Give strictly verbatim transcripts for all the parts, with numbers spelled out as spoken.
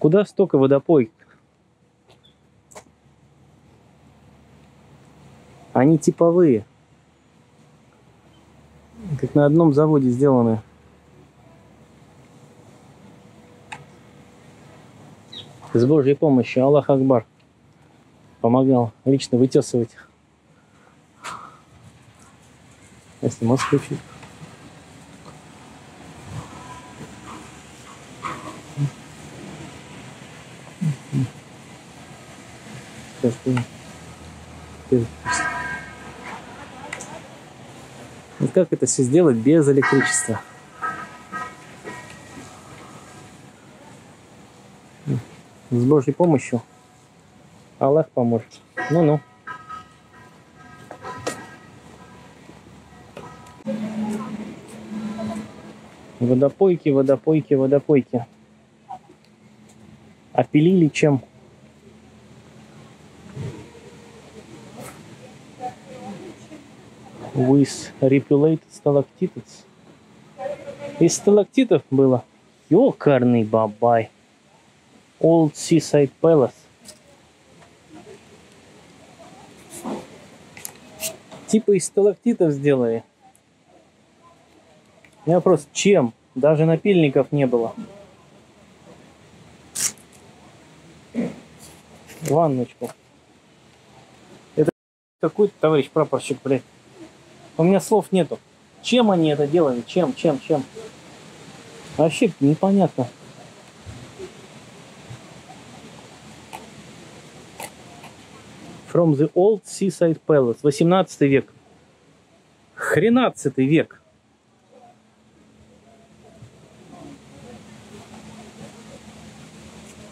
Куда столько водопой? Они типовые. Как на одном заводе сделаны. С Божьей помощью, Аллах Акбар, помогал лично вытесывать. Если можно включить. Сейчас ты... Вот как это все сделать без электричества? С Божьей помощью Аллах поможет. Ну-ну. Водопойки, водопойки, водопойки. Опилили чем? With repulated stalactites. Из сталактитов было. Ёкарный бабай. Old Seaside Palace. Типа из сталактитов сделали. У меня вопрос, чем? Даже напильников не было. Ванночку. Это какой-то товарищ прапорщик, блядь. У меня слов нету. Чем они это делали? Чем, чем, чем? Вообще непонятно. From the Old Seaside Palace. восемнадцатый век. хренадцатый век.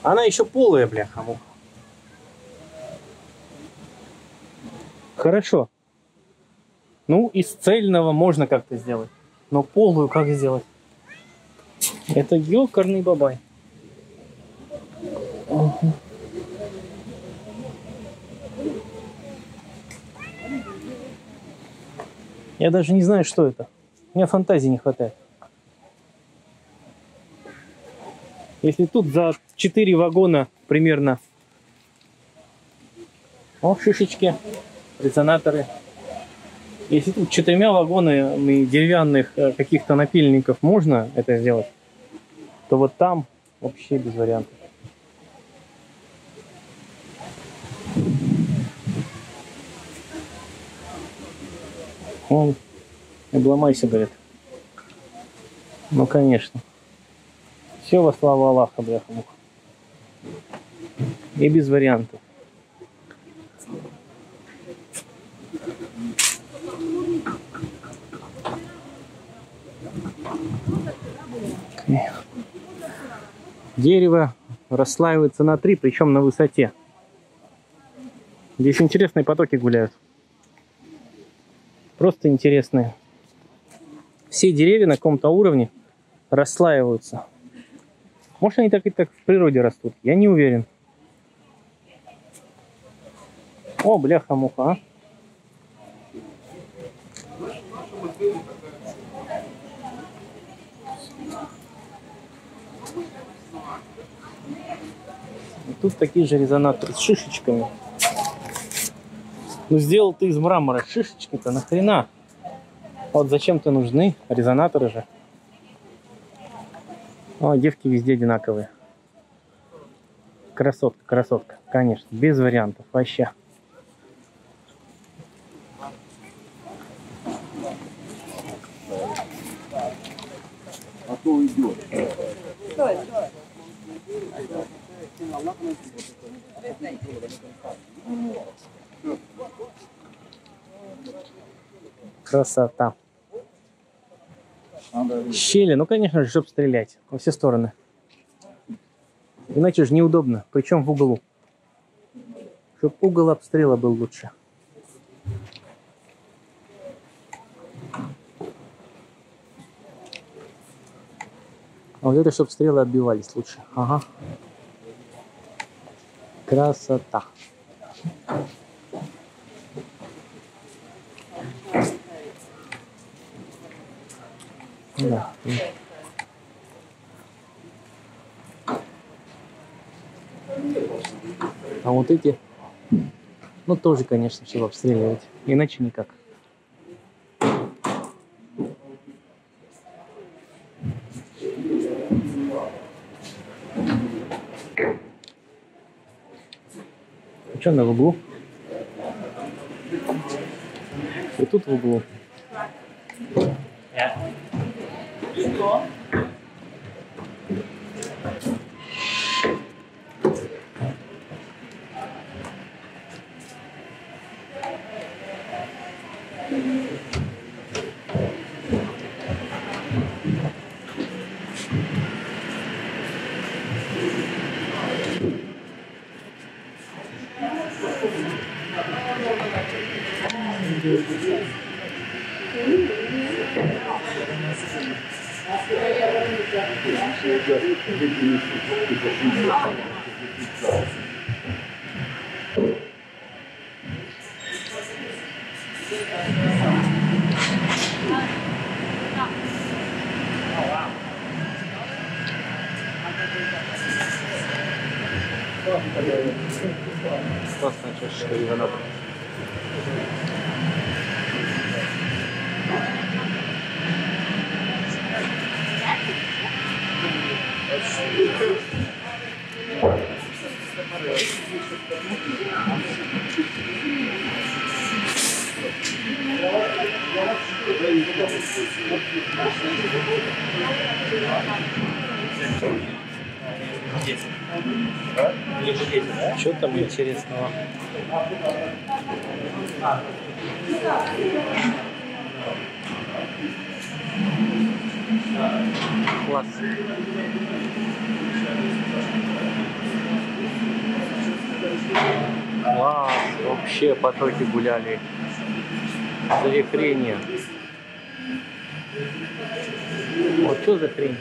Она еще полая, бляха. Хорошо. Ну, из цельного можно как-то сделать. Но полую как сделать? Это ёкарный бабай. Угу. Я даже не знаю, что это. У меня фантазии не хватает. Если тут за четыре вагона примерно... О, шишечки, резонаторы. Если тут четырьмя вагонами деревянных каких-то напильников можно это сделать, то вот там вообще без вариантов. Он обломайся, говорит. Ну, конечно. Все во славу Аллаха, бляха-муха. И без вариантов. Дерево расслаивается на три, причем на высоте. Здесь интересные потоки гуляют. Просто интересные. Все деревья на каком-то уровне расслаиваются. Может, они так и так в природе растут? Я не уверен. О, бляха-муха, а. Тут такие же резонаторы с шишечками. Ну, сделал ты из мрамора. Шишечки-то нахрена? Вот зачем-то нужны резонаторы же. О, девки везде одинаковые. Красотка, красотка. Конечно, без вариантов. Вообще. А то уйдет. Стой, стой. Красота. Щели, ну конечно же, чтобы стрелять во все стороны. Иначе же неудобно, причем в углу. Чтобы угол обстрела был лучше. А вот это, чтобы стрелы отбивались лучше. Ага. Красота. Да. вот эти, ну, тоже, конечно, все обстреливать. Иначе никак. А что она в углу? И тут в углу. Классная чашечка лимонада. Что там интересного? Класс. Класс, вообще потоки гуляли. За хрень. Вот что за хрень?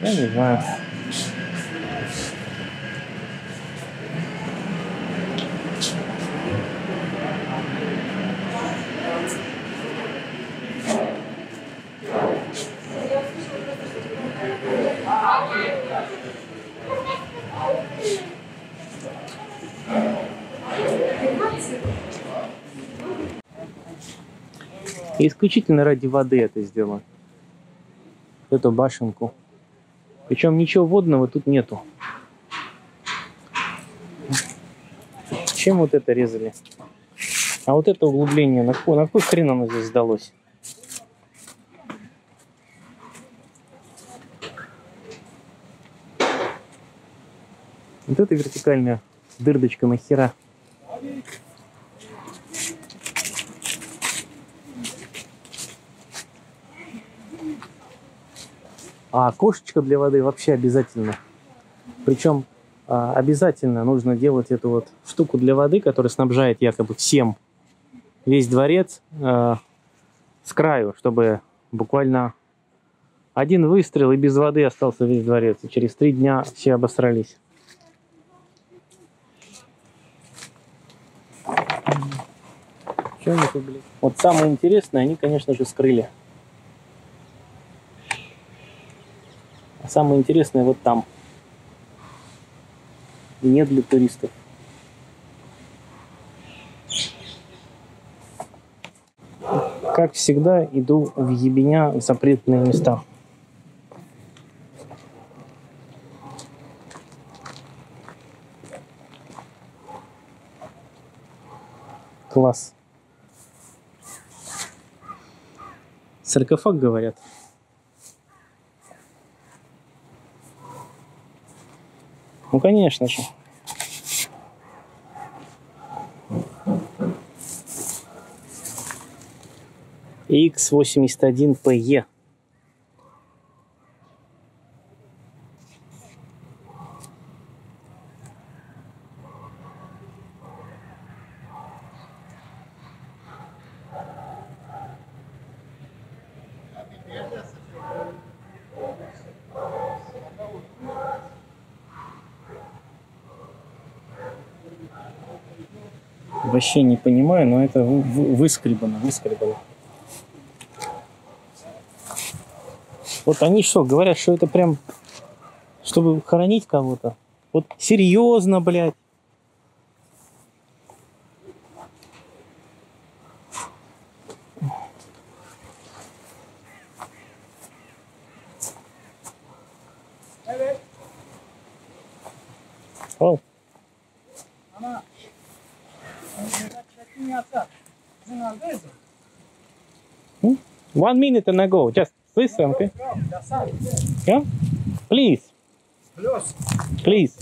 Я не знаю. И исключительно ради воды это сделано, эту башенку. Причем ничего водного тут нету. Чем вот это резали? А вот это углубление, на какой, на какой хрен оно здесь сдалось? Вот это вертикальная дырдочка нахера. А окошечко для воды вообще обязательно. Причем а, обязательно нужно делать эту вот штуку для воды, которая снабжает якобы всем, весь дворец а, с краю, чтобы буквально один выстрел и без воды остался весь дворец. И через три дня все обосрались. Что они тут, блин? Вот самое интересное они, конечно же, скрыли. Самое интересное вот там. И не для туристов. Как всегда, иду в ебеня в запретные места. Класс. Саркофаг, говорят. Ну, конечно же. икс восемьдесят один пэ е. Вообще не понимаю, но это выскребано, выскребано. Вот они что, говорят, что это прям, чтобы хоронить кого-то? Вот серьезно, блядь. Hmm? One minute and ago, just say something. Yeah? Please. Close. Please.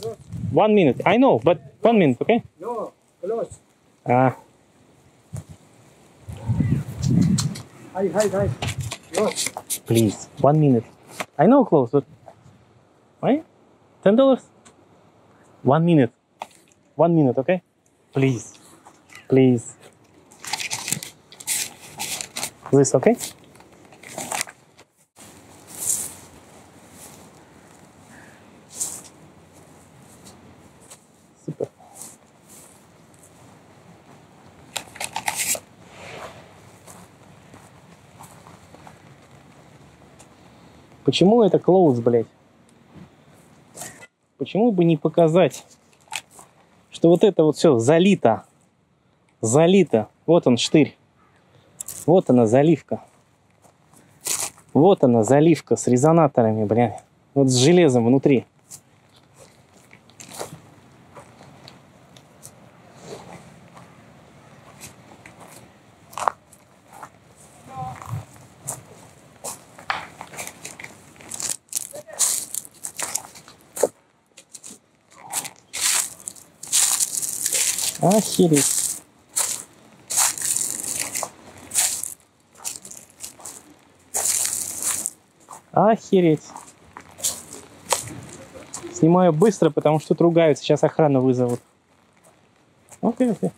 One minute. I know, but one minute, okay? No, close. Ah. Hi, hi, hi. Close. Please. One minute. I know close, but why? Ten dollars? One minute. One minute, okay? Please. Please. This okay? Super. Почему это close, блядь? Почему бы не показать, что вот это вот все залито, залито. Вот он штырь, вот она заливка, вот она заливка с резонаторами, блядь, вот с железом внутри. Охереть. Охереть. Снимаю быстро, потому что тут ругаются. Сейчас охрану вызовут. Окей, окей.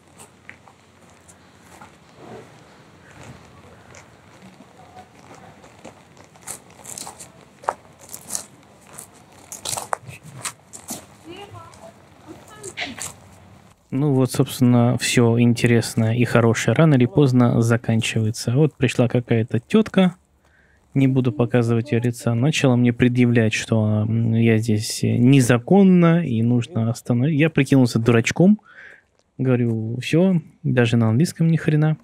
Ну вот, собственно, все интересное и хорошее рано или поздно заканчивается. Вот пришла какая-то тетка, не буду показывать ее лица, начала мне предъявлять, что я здесь незаконно и нужно остановить. Я прикинулся дурачком, говорю, все, даже на английском ни хрена.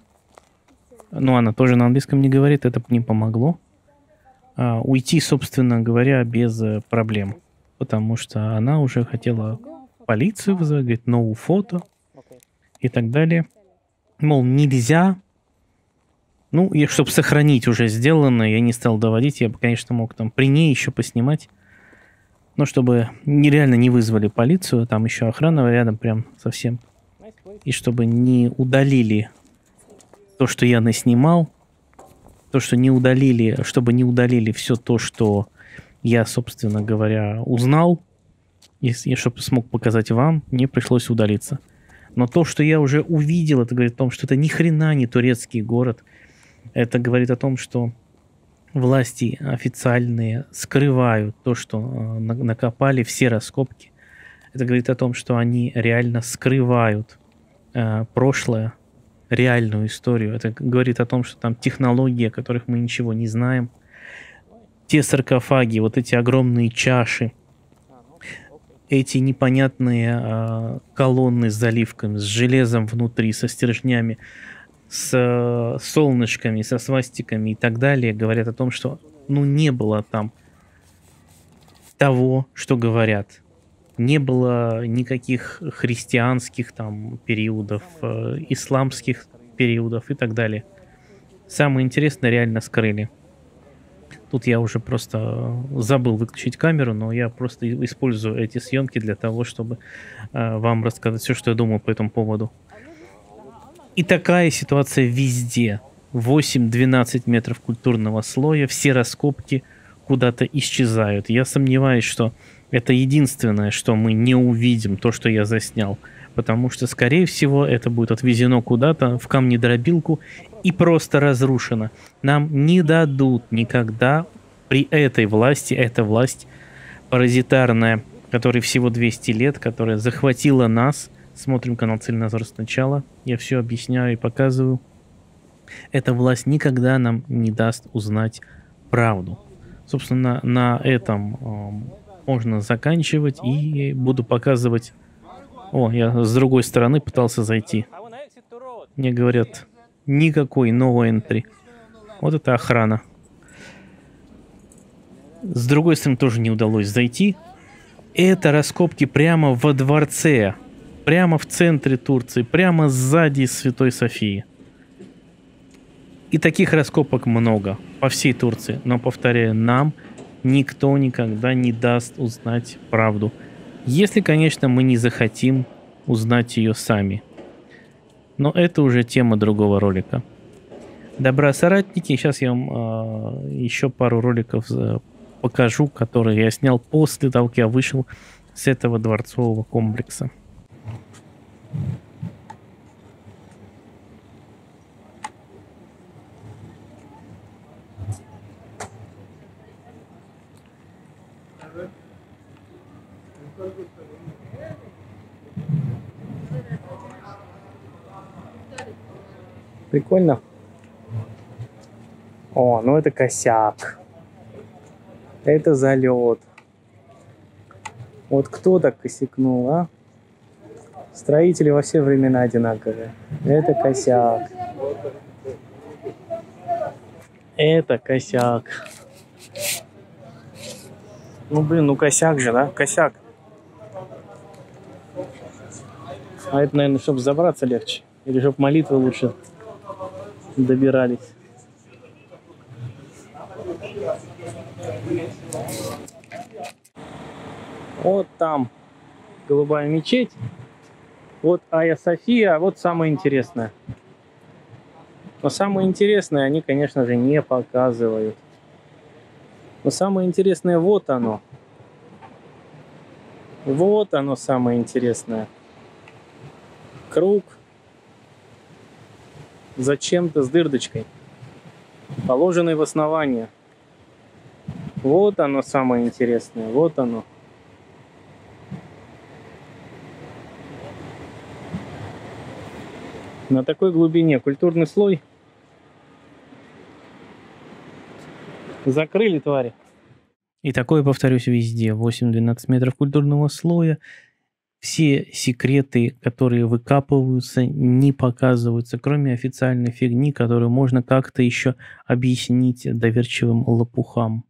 Но она тоже на английском не говорит, это не помогло. А, уйти, собственно говоря, без проблем, потому что она уже хотела... полицию вызывает, говорит, no photo и так далее. Мол, нельзя. Ну, и чтобы сохранить уже сделанное, я не стал доводить. Я бы, конечно, мог там при ней еще поснимать. Но чтобы нереально не вызвали полицию, там еще охрана рядом прям совсем. И чтобы не удалили то, что я наснимал. То, что не удалили, чтобы не удалили все то, что я, собственно говоря, узнал. Если я чтобы смог показать вам, мне пришлось удалиться. Но то, что я уже увидел, это говорит о том, что это ни хрена не турецкий город. Это говорит о том, что власти официальные скрывают то, что накопали, все раскопки. Это говорит о том, что они реально скрывают э, прошлое, реальную историю. Это говорит о том, что там технологии, о которых мы ничего не знаем. Те саркофаги, вот эти огромные чаши, эти непонятные э, колонны с заливками, с железом внутри, со стержнями, с э, солнышками, со свастиками и так далее, говорят о том, что ну не было там того, что говорят. Не было никаких христианских там периодов, э, исламских периодов и так далее. Самое интересное, реально скрыли. Тут я уже просто забыл выключить камеру, но я просто использую эти съемки для того, чтобы э, вам рассказать все, что я думаю по этому поводу. И такая ситуация везде. восемь-двенадцать метров культурного слоя, все раскопки куда-то исчезают. Я сомневаюсь, что это единственное, что мы не увидим, то, что я заснял. Потому что, скорее всего, это будет отвезено куда-то в камнедробилку и просто разрушено. Нам не дадут никогда при этой власти, эта власть паразитарная, которой всего двести лет, которая захватила нас. Смотрим канал Цельнозор сначала, я все объясняю и показываю. Эта власть никогда нам не даст узнать правду. Собственно, на этом э, можно заканчивать и буду показывать... О, я с другой стороны пытался зайти. Мне говорят, никакой no entry. Вот это охрана. С другой стороны тоже не удалось зайти. Это раскопки прямо во дворце прямо в центре Турции, прямо сзади Святой Софии. И таких раскопок много по всей Турции. Но, повторяю, нам никто никогда не даст узнать правду. Если, конечно, мы не захотим узнать ее сами. Но это уже тема другого ролика. Добра, соратники. Сейчас я вам э, еще пару роликов э, покажу, которые я снял после того, как я вышел с этого дворцового комплекса. Прикольно. О, ну это косяк. Это залет. Вот кто так косякнул, а? Строители во все времена одинаковые. Это косяк. Это косяк. Ну блин, ну косяк же, да? Косяк. А это, наверное, чтобы забраться легче. Или чтобы молитвы лучше добирались. Вот там Голубая мечеть. Вот Айя-София. Вот самое интересное. Но самое интересное они, конечно же, не показывают. Но самое интересное вот оно. Вот оно самое интересное. Круг. Зачем-то с дырдочкой, положенный в основание. Вот оно самое интересное. Вот оно. На такой глубине культурный слой закрыли, твари. И такое, повторюсь, везде. восемь-двенадцать метров культурного слоя. Все секреты, которые выкапываются, не показываются, кроме официальной фигни, которую можно как-то еще объяснить доверчивым лопухам.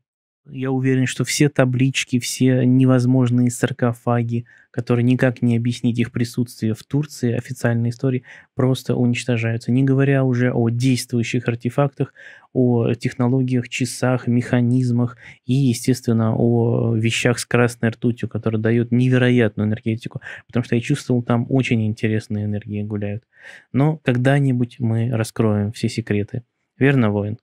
Я уверен, что все таблички, все невозможные саркофаги, которые никак не объяснить их присутствие в Турции, официальной истории, просто уничтожаются. Не говоря уже о действующих артефактах, о технологиях, часах, механизмах и, естественно, о вещах с красной ртутью, которые дают невероятную энергетику, потому что я чувствовал, там очень интересные энергии гуляют. Но когда-нибудь мы раскроем все секреты. Верно, воин?